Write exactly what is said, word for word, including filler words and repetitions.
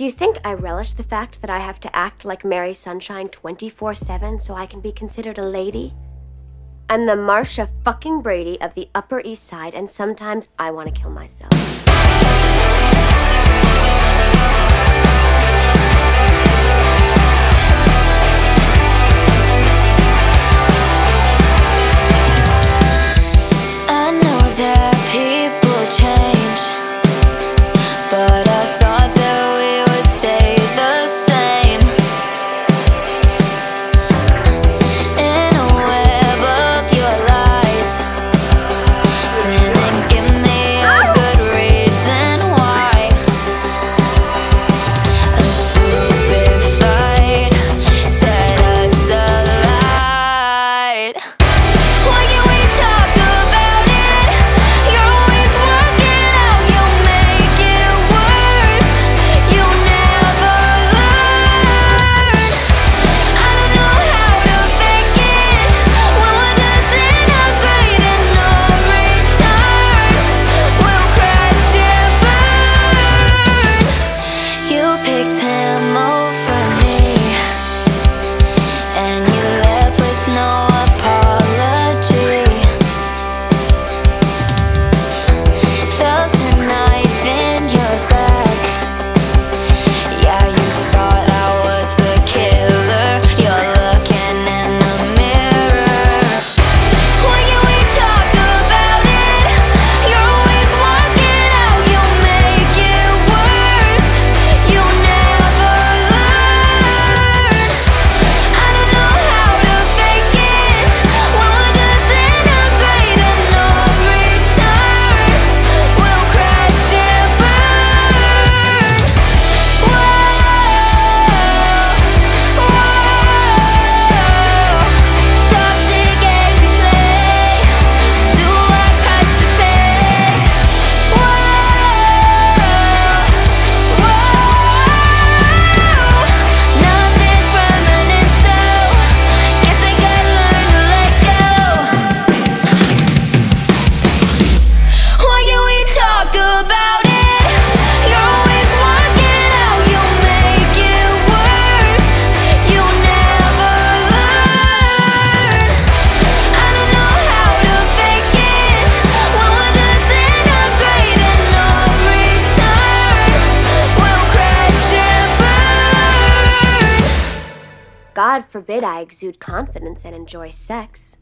Do you think I relish the fact that I have to act like Mary Sunshine twenty-four seven so I can be considered a lady? I'm the Marcia fucking Brady of the Upper East Side, and sometimes I want to kill myself. God forbid I exude confidence and enjoy sex.